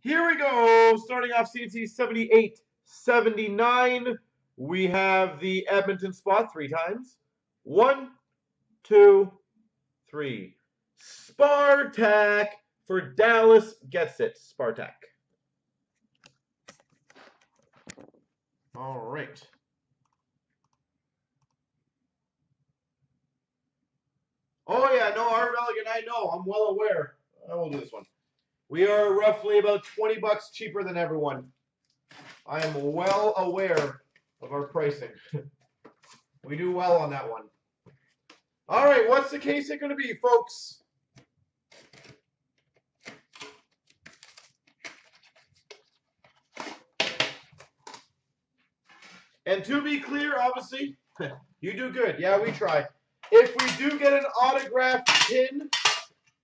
Here we go. Starting off C&C 78-79. We have the Edmonton spot three times. 1, 2, 3. Spartak for Dallas gets it. Spartak. All right. Oh, yeah, no, Arvelig, and I know. I'm well aware. I will do this one. We are roughly about 20 bucks cheaper than everyone. I am well aware of our pricing. We do well on that one. All right, what's the case it going to be, folks? And to be clear, obviously, you do good. Yeah, we try. If we do get an autographed pin,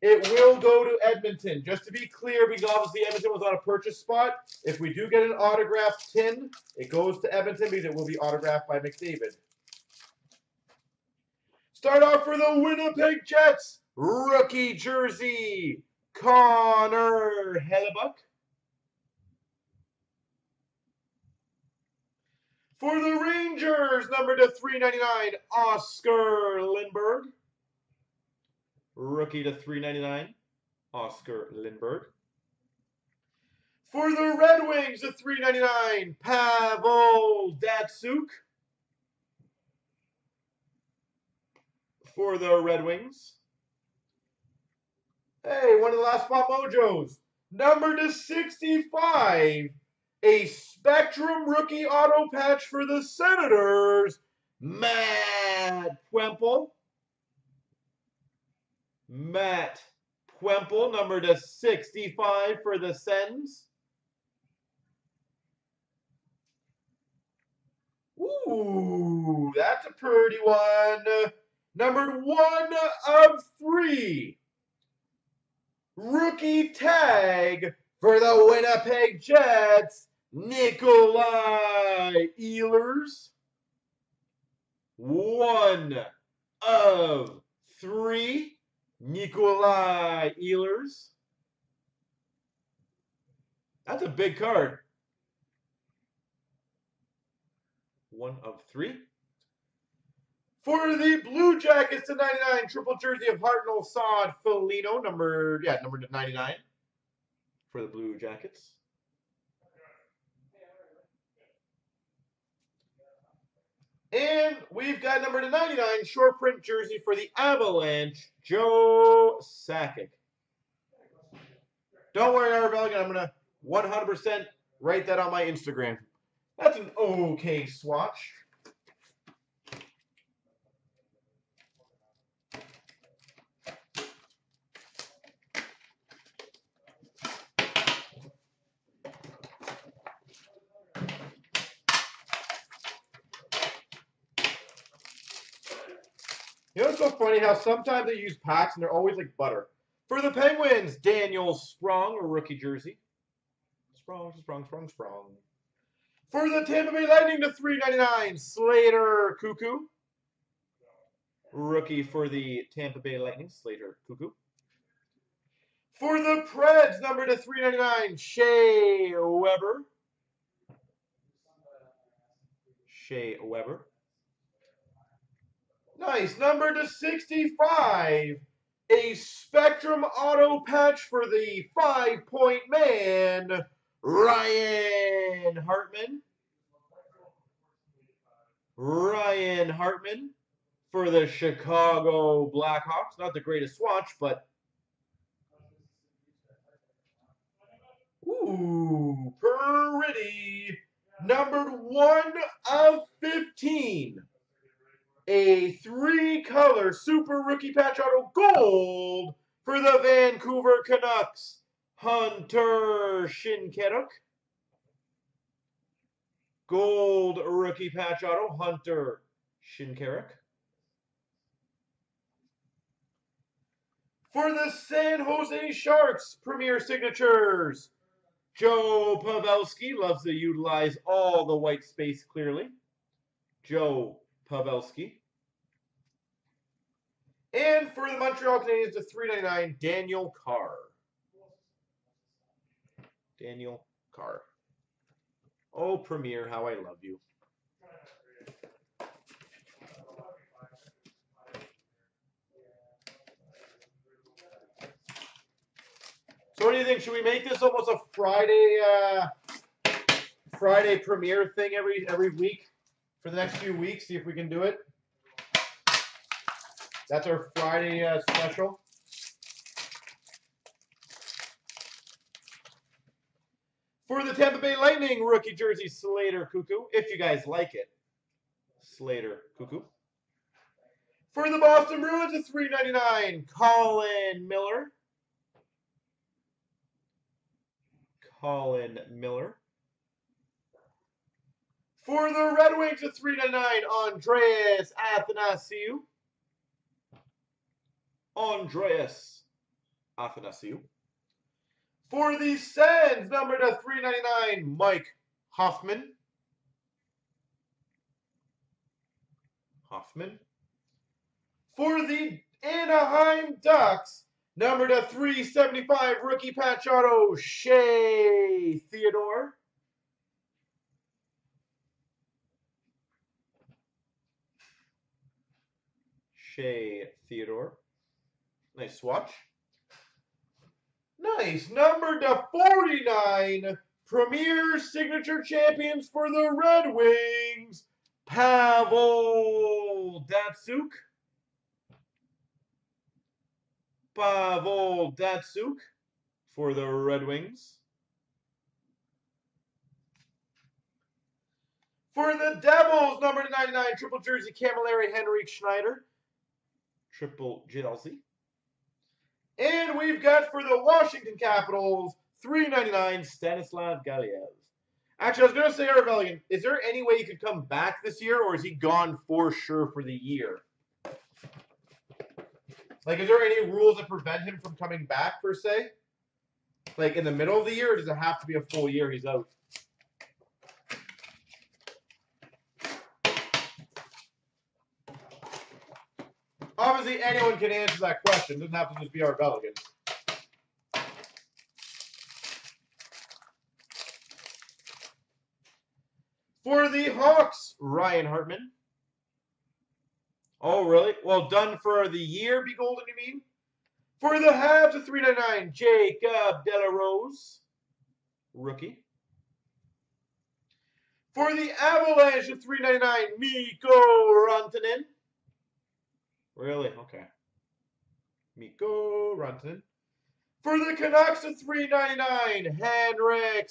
it will go to Edmonton. Just to be clear, because obviously Edmonton was on a purchase spot. If we do get an autographed pin, it goes to Edmonton because it will be autographed by McDavid. Start off for the Winnipeg Jets. Rookie jersey, Connor Hellebuck. For the Rangers, number to 399, Oscar Lindberg. Rookie to 399, Oscar Lindberg. For the Red Wings, to 399, Pavel Datsuk. For the Red Wings. Hey, one of the last spot mojos. Number to 65. A Spectrum rookie auto patch for the Senators, Matt Puempel. Matt Puempel, number to 65 for the Sens. Ooh, that's a pretty one. Number 1 of 3. Rookie tag for the Winnipeg Jets. Nikolai Ehlers, 1 of 3, Nikolai Ehlers. That's a big card. 1 of 3. For the Blue Jackets to 99, triple jersey of Hartnell Saad Foligno, number 99 for the Blue Jackets. And we've got number 299, short print jersey for the Avalanche, Joe Sakic. Don't worry, Arvelig, I'm going to 100% write that on my Instagram. That's an okay swatch. You know, it's so funny how sometimes they use packs and they're always like butter. For the Penguins, Daniel Sprong, a rookie jersey. Sprong. For the Tampa Bay Lightning to 399, Slater Cuckoo. Rookie for the Tampa Bay Lightning, Slater Cuckoo. For the Preds, number to 399, Shea Weber. Shea Weber. Nice. Number to 65, a Spectrum auto patch for the 5-point man, Ryan Hartman. Ryan Hartman for the Chicago Blackhawks. Not the greatest swatch, but ooh, pretty. Numbered 1 of 15. A 3-color super rookie patch auto gold for the Vancouver Canucks, Hunter Shinkaruk. Gold rookie patch auto, Hunter Shinkaruk. For the San Jose Sharks, Premier signatures, Joe Pavelski. Loves to utilize all the white space clearly. Joe Pavelski. And for the Montreal Canadiens, the 399, Daniel Carr. Daniel Carr. Oh, Premier, how I love you. So what do you think? Should we make this almost a Friday premiere thing every week for the next few weeks? See if we can do it. That's our Friday special. For the Tampa Bay Lightning rookie jersey, Slater Cuckoo. If you guys like it, Slater Cuckoo. For the Boston Bruins, a $3.99, Colin Miller. For the Red Wings, a $3.99, Andreas Athanasiou. For the Sens, numbered to $3.99, Mike Hoffman. For the Anaheim Ducks, numbered to $3.75, rookie patch auto, Shea Theodore. Nice swatch. Nice. Number to 49, Premier Signature Champions for the Red Wings, Pavel Datsuk for the Red Wings. For the Devils, number to 99, Triple Jersey Camilleri, Henrik Schneider. Triple jersey. And we've got for the Washington Capitals, $3.99, Stanislav Galiev. Actually, I was going to say, Arvelian, is there any way he could come back this year, or is he gone for sure for the year? Like, is there any rules that prevent him from coming back, per se? Like, in the middle of the year, or does it have to be a full year he's out? Obviously, anyone can answer that question. It doesn't have to just be our Belgians. For the Hawks, Ryan Hartman. Oh, really? Well, done for the year, be golden, you mean? For the Habs, a $3.99, Jacob DeLaRose, rookie. For the Avalanche, a $3.99, Mikko Rantanen. Really? Okay. Mikko Rantanen. For the Canucks, at $3.99, Henrik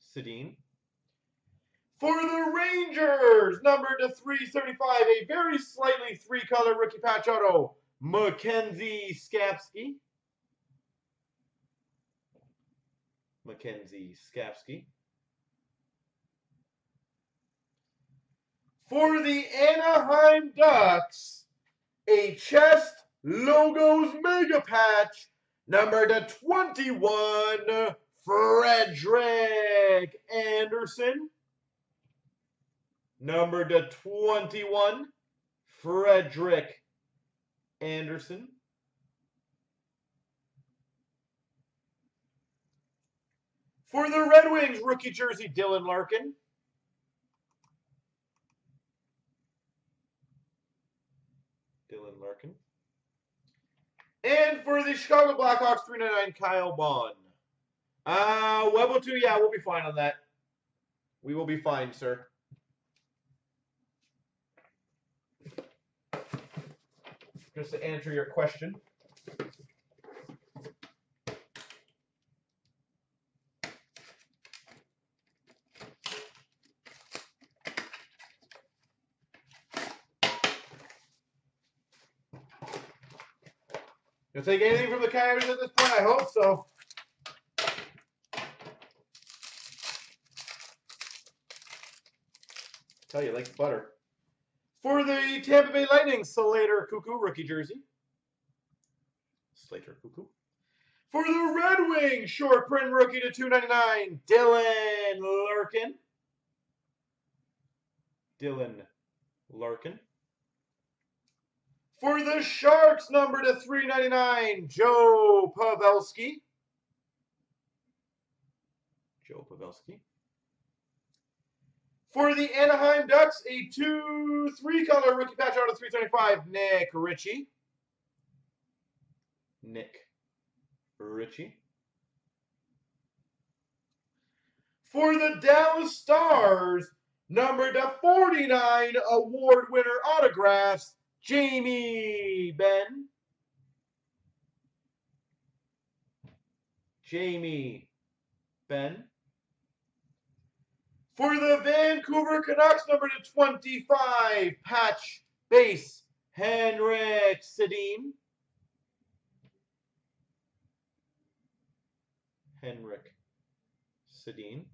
Sedin. For the Rangers, numbered to $3.75, a very slightly three-color rookie patch auto, Mackenzie Skapsky. For the Anaheim Ducks, a Chest Logos Mega Patch, number to 21, Frederick Anderson. Number to 21, Frederick Anderson. For the Red Wings, rookie jersey, Dylan Larkin. And for the Chicago Blackhawks, $3.99, Kyle Bond. Webo 2, yeah, we'll be fine on that. We will be fine, sir. Just to answer your question. You'll take anything from the Coyotes at this point? I hope so. Tell you, like butter. For the Tampa Bay Lightning, Slater Cuckoo, rookie jersey. Slater Cuckoo. For the Red Wings, short print rookie to $2.99, Dylan Larkin. For the Sharks, number to 399, Joe Pavelski. Joe Pavelski. For the Anaheim Ducks, a 2-3 color rookie patch out of 325, Nick Ritchie. Nick Ritchie. For the Dallas Stars, number to 49, award winner autographs, Jamie Benn. Jamie Benn. For the Vancouver Canucks, number to 25, patch base, Henrik Sedin. Henrik Sedin.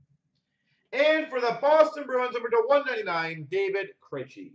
And for the Boston Bruins, number to 199, David Krejci.